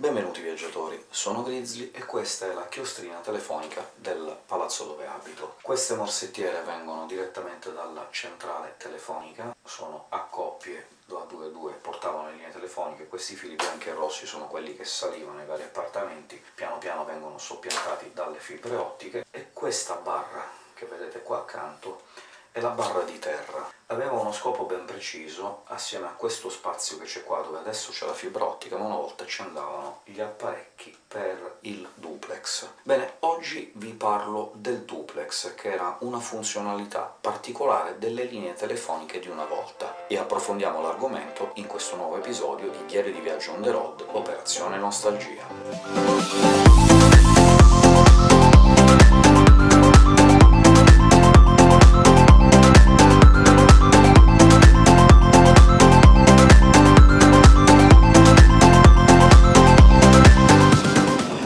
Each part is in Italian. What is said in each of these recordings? Benvenuti viaggiatori, sono Grizzly e questa è la chiostrina telefonica del palazzo dove abito. Queste morsettiere vengono direttamente dalla centrale telefonica, sono a coppie, 2 a 2 portavano le linee telefoniche. Questi fili bianchi e rossi sono quelli che salivano ai vari appartamenti, piano piano vengono soppiantati dalle fibre ottiche, e questa barra che vedete qua accanto è la barra di terra. Aveva uno scopo ben preciso, assieme a questo spazio che c'è qua dove adesso c'è la fibra ottica, ma una volta ci andavano gli apparecchi per il duplex. Bene, oggi vi parlo del duplex, che era una funzionalità particolare delle linee telefoniche di una volta, e approfondiamo l'argomento in questo nuovo episodio di Diario di Viaggio on the road, Operazione Nostalgia.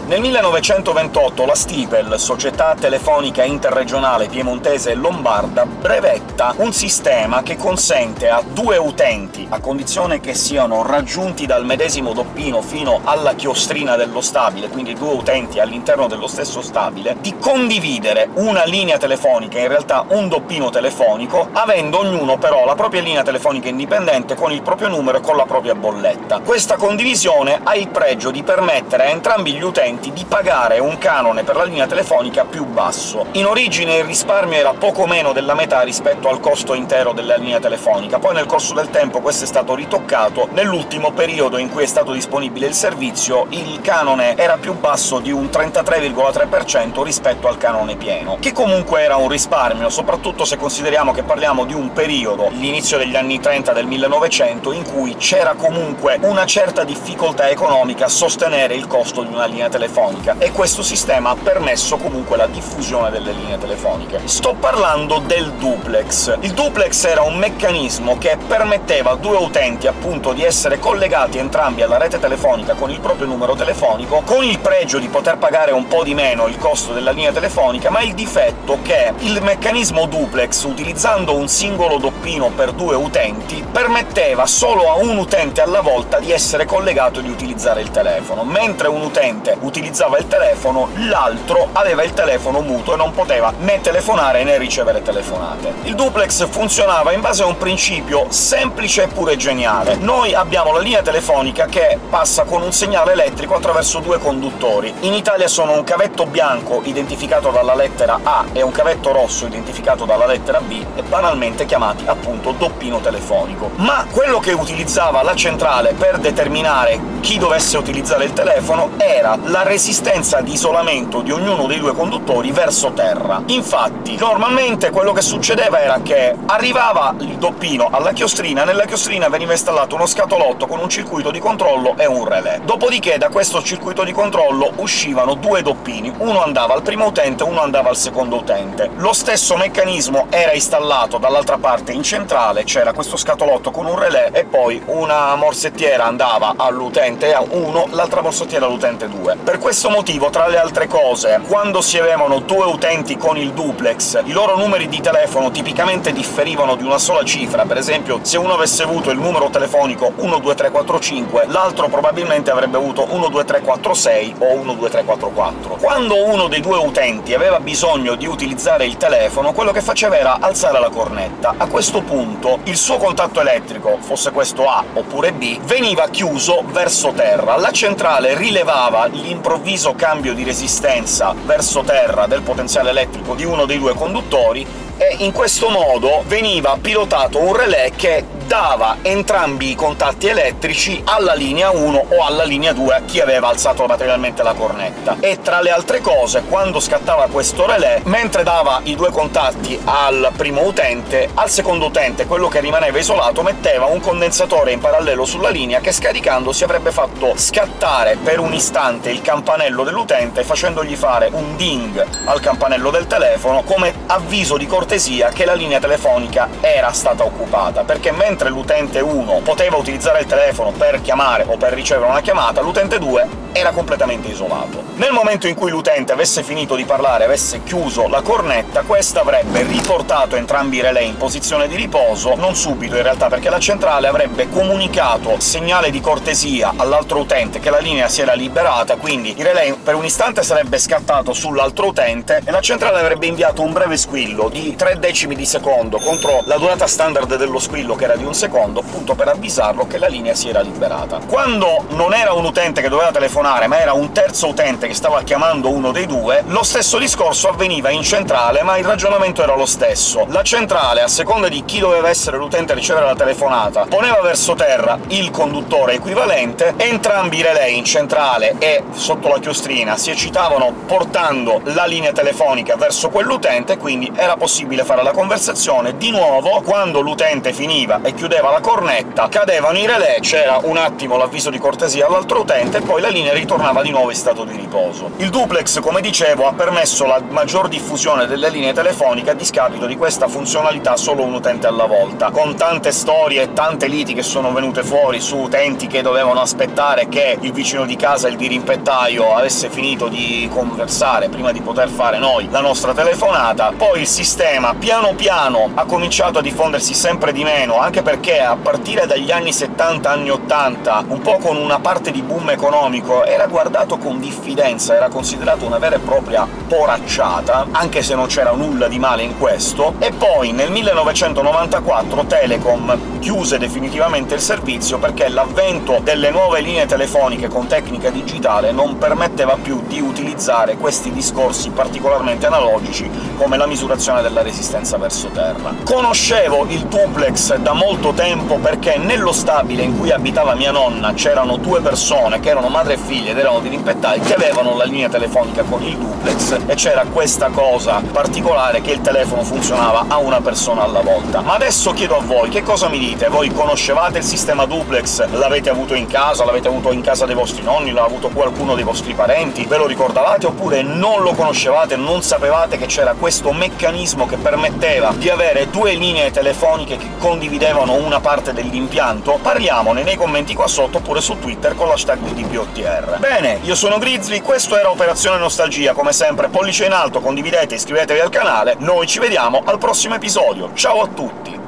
Nel 1928 la Stipel, società telefonica interregionale piemontese e lombarda, brevetta un sistema che consente a 2 utenti, a condizione che siano raggiunti dal medesimo doppino fino alla chiostrina dello stabile, quindi 2 utenti all'interno dello stesso stabile, di condividere una linea telefonica, in realtà un doppino telefonico, avendo ognuno però la propria linea telefonica indipendente con il proprio numero e con la propria bolletta. Questa condivisione ha il pregio di permettere a entrambi gli utenti di pagare un canone per la linea telefonica più basso. In origine il risparmio era poco meno della metà rispetto al costo intero della linea telefonica, poi nel corso del tempo questo è stato ritoccato. Nell'ultimo periodo in cui è stato disponibile il servizio il canone era più basso di un 33,3% rispetto al canone pieno, che comunque era un risparmio, soprattutto se consideriamo che parliamo di un periodo, l'inizio degli anni 30 del 1900, in cui c'era comunque una certa difficoltà economica a sostenere il costo di una linea telefonica, e questo sistema ha permesso comunque la diffusione delle linee telefoniche. Sto parlando del duplex. Il duplex era un meccanismo che permetteva a 2 utenti, appunto, di essere collegati entrambi alla rete telefonica con il proprio numero telefonico, con il pregio di poter pagare un po' di meno il costo della linea telefonica, ma il difetto che il meccanismo duplex, utilizzando un singolo doppino per 2 utenti, permetteva solo a un utente alla volta di essere collegato e di utilizzare il telefono. Mentre un utente utilizzava il telefono, l'altro aveva il telefono muto e non poteva né telefonare né ricevere telefonate. Il duplex funzionava in base a un principio semplice eppure geniale. Noi abbiamo la linea telefonica che passa con un segnale elettrico attraverso 2 conduttori. In Italia sono un cavetto bianco identificato dalla lettera A e un cavetto rosso identificato dalla lettera B, e banalmente chiamati, appunto, doppino telefonico. Ma quello che utilizzava la centrale per determinare chi dovesse utilizzare il telefono era la resistenza di isolamento di ognuno dei 2 conduttori verso terra. Infatti, normalmente quello che succedeva era che arrivava il doppino alla chiostrina, nella chiostrina veniva installato uno scatolotto con un circuito di controllo e un relè. Dopodiché da questo circuito di controllo uscivano 2 doppini, uno andava al primo utente, uno andava al secondo utente. Lo stesso meccanismo era installato dall'altra parte in centrale, c'era questo scatolotto con un relè e poi una morsettiera andava all'utente 1, l'altra morsettiera all'utente 2. Per questo motivo, tra le altre cose, quando si avevano 2 utenti con il duplex, i loro numeri di telefono tipicamente differivano di una sola cifra. Per esempio, se uno avesse avuto il numero telefonico 12345, l'altro probabilmente avrebbe avuto 12346 o 12344. Quando uno dei 2 utenti aveva bisogno di utilizzare il telefono, quello che faceva era alzare la cornetta. A questo punto il suo contatto elettrico, fosse questo A oppure B, veniva chiuso verso terra. La centrale rilevava l'improvviso cambio di resistenza verso terra del potenziale elettrico di uno dei 2 conduttori, e in questo modo veniva pilotato un relè che dava entrambi i contatti elettrici alla linea 1 o alla linea 2 a chi aveva alzato materialmente la cornetta. E tra le altre cose, quando scattava questo relè, mentre dava i 2 contatti al primo utente, al secondo utente, quello che rimaneva isolato, metteva un condensatore in parallelo sulla linea che, scaricandosi, avrebbe fatto scattare per un istante il campanello dell'utente, facendogli fare un ding al campanello del telefono come avviso di cortesia che la linea telefonica era stata occupata, perché mentre l'utente 1 poteva utilizzare il telefono per chiamare o per ricevere una chiamata, l'utente 2 era completamente isolato. Nel momento in cui l'utente avesse finito di parlare, avesse chiuso la cornetta, questa avrebbe riportato entrambi i relay in posizione di riposo, non subito in realtà, perché la centrale avrebbe comunicato segnale di cortesia all'altro utente che la linea si era liberata, quindi il relay per un istante sarebbe scattato sull'altro utente e la centrale avrebbe inviato un breve squillo di 0,3 decimi di secondo contro la durata standard dello squillo, che era di 1 secondo, appunto per avvisarlo che la linea si era liberata. Quando non era un utente che doveva telefonare, ma era un terzo utente che stava chiamando uno dei due, lo stesso discorso avveniva in centrale, ma il ragionamento era lo stesso. La centrale, a seconda di chi doveva essere l'utente a ricevere la telefonata, poneva verso terra il conduttore equivalente, entrambi i relay in centrale e sotto la chiostrina si eccitavano portando la linea telefonica verso quell'utente, quindi era possibile fare la conversazione. Di nuovo, quando l'utente finiva e chiudeva la cornetta, cadevano i relay, c'era un attimo l'avviso di cortesia all'altro utente e poi la linea ritornava di nuovo in stato di riposo. Il duplex, come dicevo, ha permesso la maggior diffusione delle linee telefoniche a discapito di questa funzionalità solo un utente alla volta, con tante storie e tante liti che sono venute fuori su utenti che dovevano aspettare che il vicino di casa, il dirimpettaio, avesse finito di conversare prima di poter fare noi la nostra telefonata. Poi il sistema piano piano ha cominciato a diffondersi sempre di meno, anche perché a partire dagli anni 70, anni 80, un po' con una parte di boom economico, era guardato con diffidenza, era considerato una vera e propria poracciata, anche se non c'era nulla di male in questo. E poi nel 1994 Telecom chiuse definitivamente il servizio, perché l'avvento delle nuove linee telefoniche con tecnica digitale non permetteva più di utilizzare questi discorsi particolarmente analogici, come la misurazione della resistenza verso terra. Conoscevo il duplex da molto tempo, perché nello stabile in cui abitava mia nonna c'erano due persone che erano madre e figlia ed erano dirimpettai, che avevano la linea telefonica con il duplex, e c'era questa cosa particolare che il telefono funzionava a una persona alla volta. Ma adesso chiedo a voi, che cosa mi dite? Voi conoscevate il sistema duplex? L'avete avuto in casa? L'avete avuto in casa dei vostri nonni? L'ha avuto qualcuno dei vostri parenti? Ve lo ricordavate? Oppure non lo conoscevate, non sapevate che c'era questo meccanismo che permetteva di avere due linee telefoniche che condividevano una parte dell'impianto? Parliamone nei commenti qua sotto, oppure su Twitter con l'hashtag DdVotr. Bene, io sono Grizzly, questo era Operazione Nostalgia, come sempre pollice in alto, condividete, iscrivetevi al canale, noi ci vediamo al prossimo episodio, ciao a tutti!